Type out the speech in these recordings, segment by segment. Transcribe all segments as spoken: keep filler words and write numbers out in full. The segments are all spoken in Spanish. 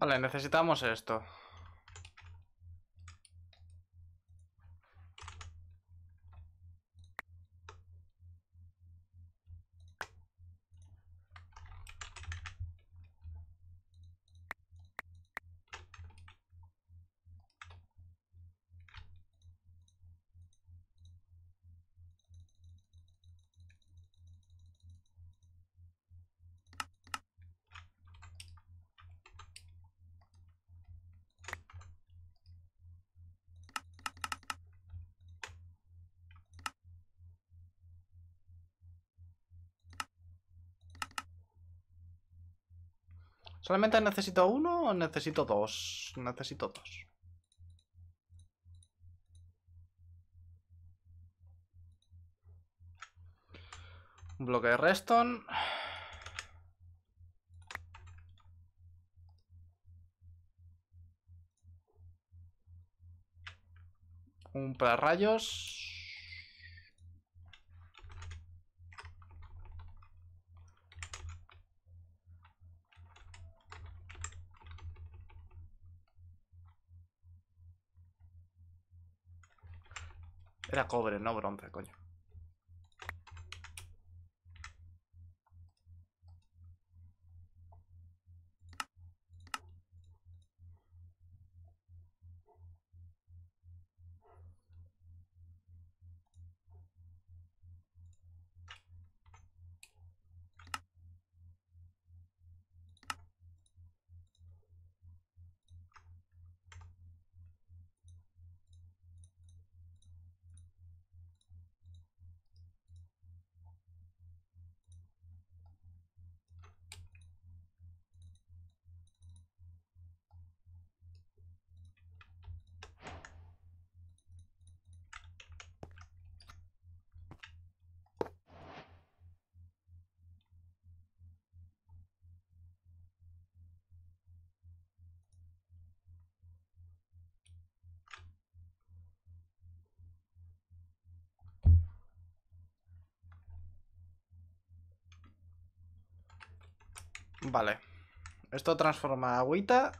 Vale, necesitamos esto. ¿Solamente necesito uno o necesito dos? Necesito dos. Un bloque de redstone. Un pararrayos. Era cobre, no bronce, coño. Vale, esto transforma agüita.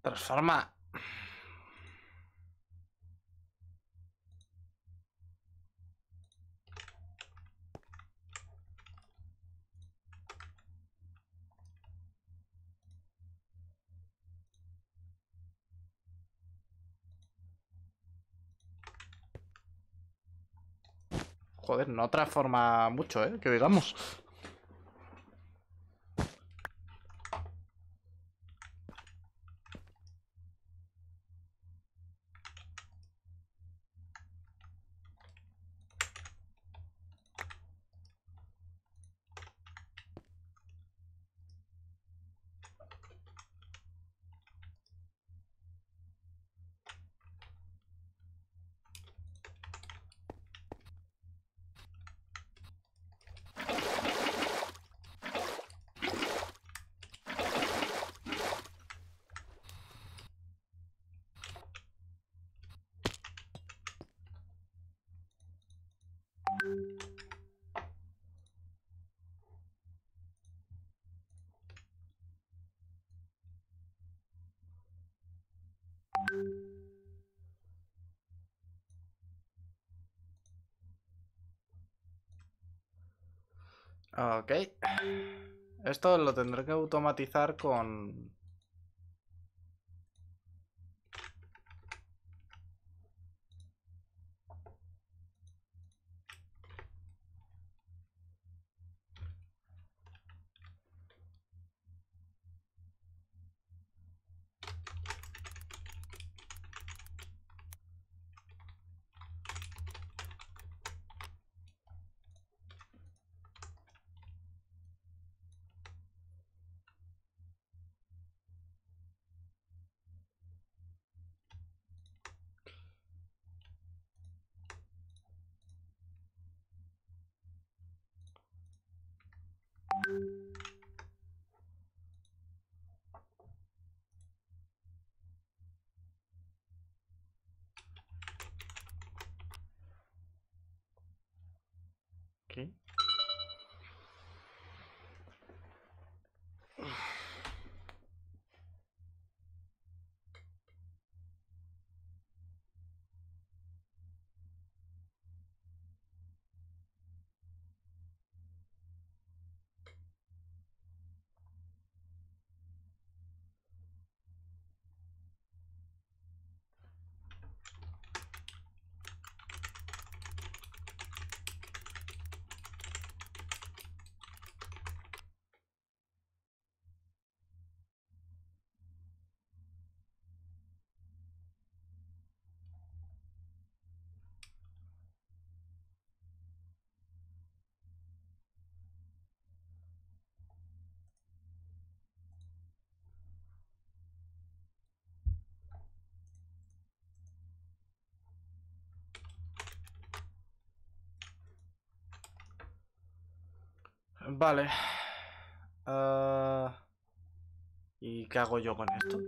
Transforma. Joder, no transforma mucho, ¿eh? Que digamos. Ok. Esto lo tendré que automatizar con... Okay. Vale. Uh, ¿Y qué hago yo con esto?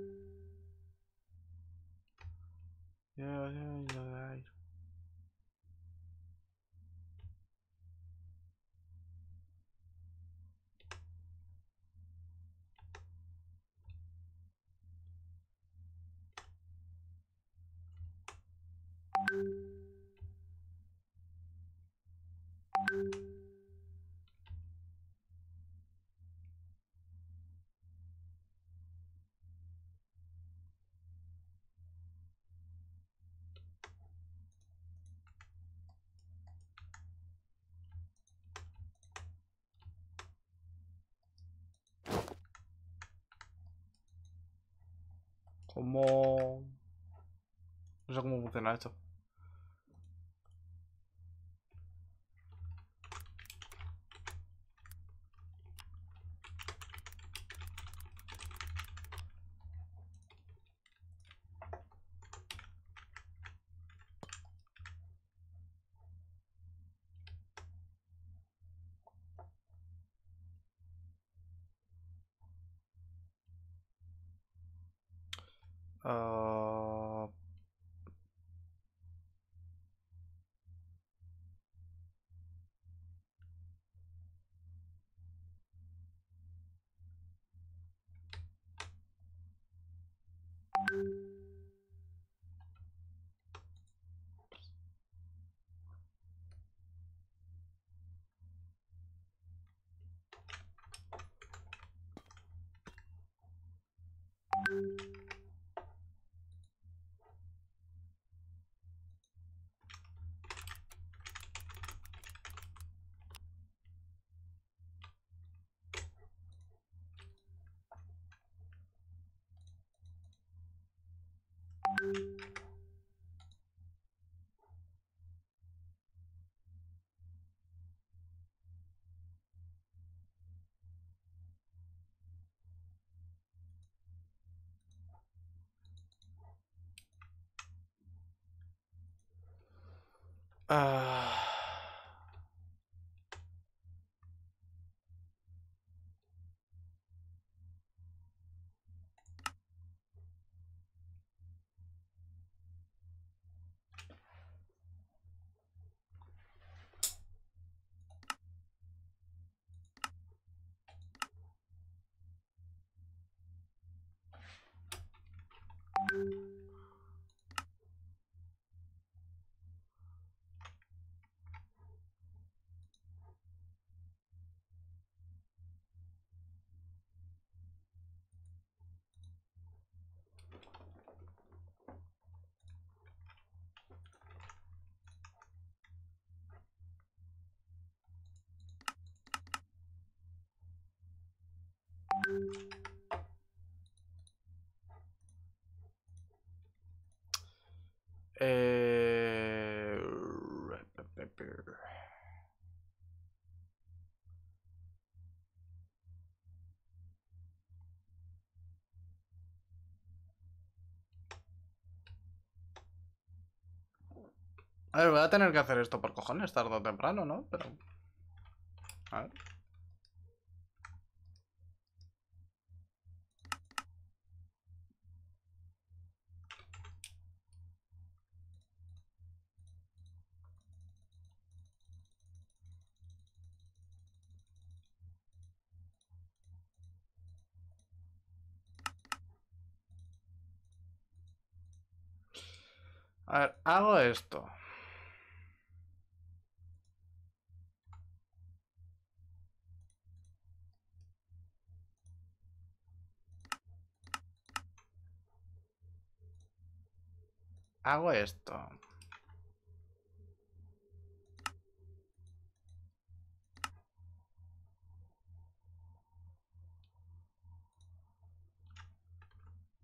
Como... No sé cómo funciona esto. Uh... Ah... Uh... Eh... A ver, voy a tener que hacer esto por cojones, tarde o temprano, ¿no? Pero... A ver... A ver, hago esto. Hago esto.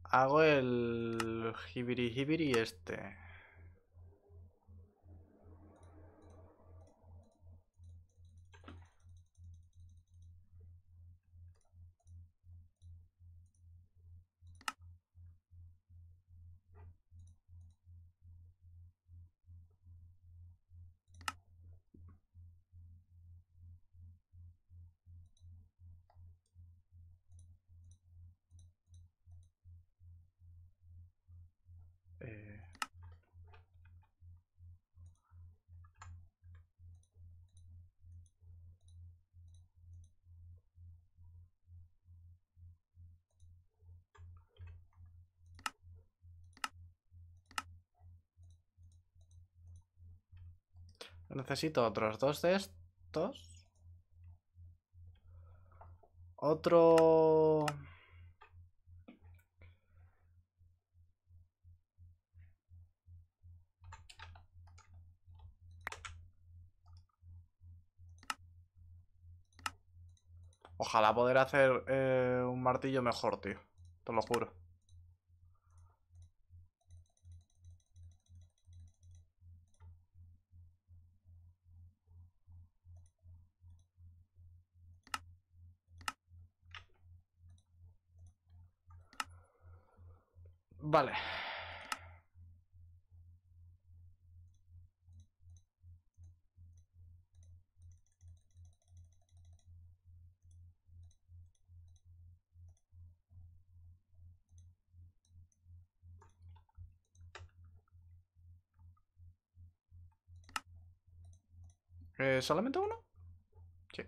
Hago el jibiri jibiri este. Necesito otros dos de estos. Otro... Ojalá poder hacer eh, un martillo mejor, tío. Te lo juro. Vale. Eh, ¿solamente uno? Sí.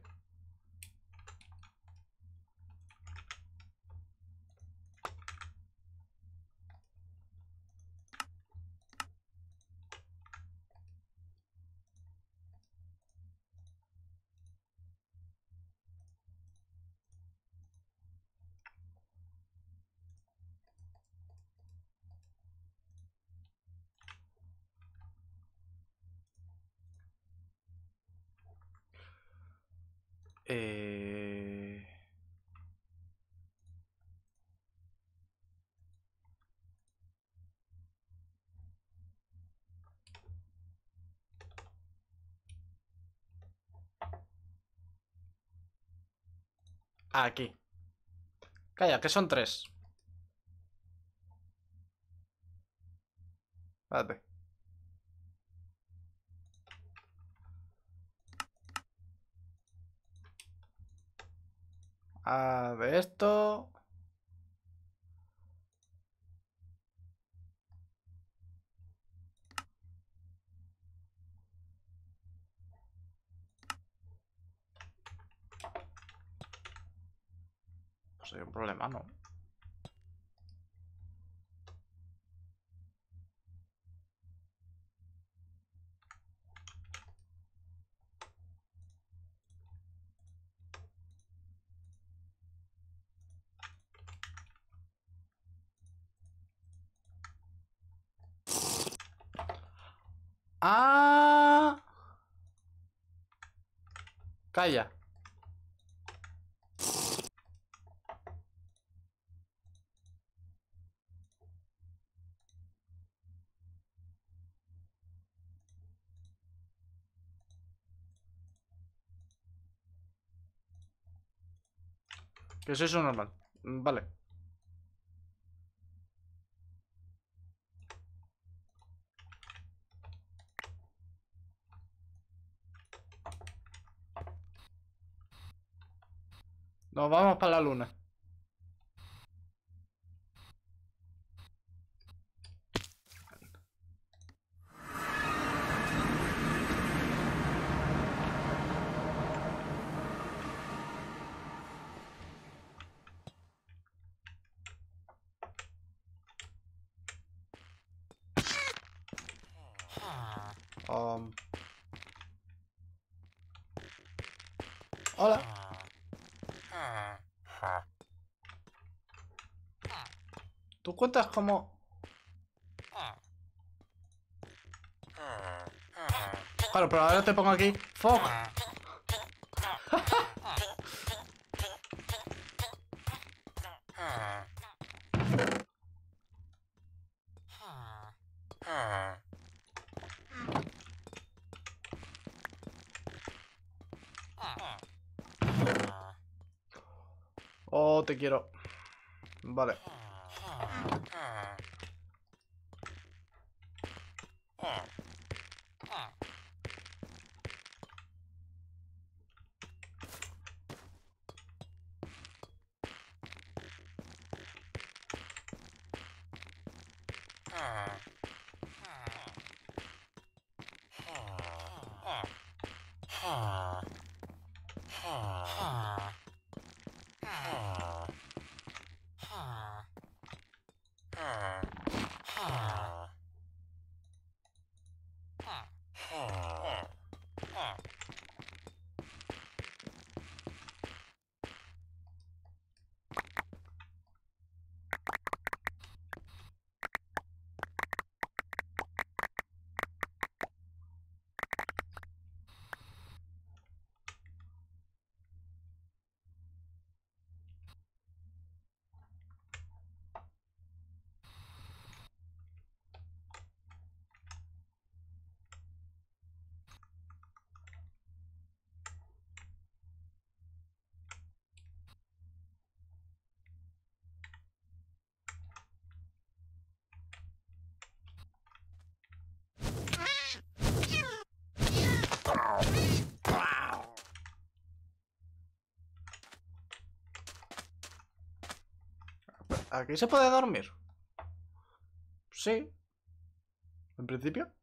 Eh... Aquí. Calla, que son tres. Espérate. A ver esto. Pues hay un problema, ¿no? Ah, calla. Que es eso normal. Vale. Nos vamos para la luna. Um. Hola. ¿Tú cuentas como? Claro, pero ahora te pongo aquí. ¡Fuck! Oh, te quiero. Vale. ¿Aquí se puede dormir? Sí. En principio.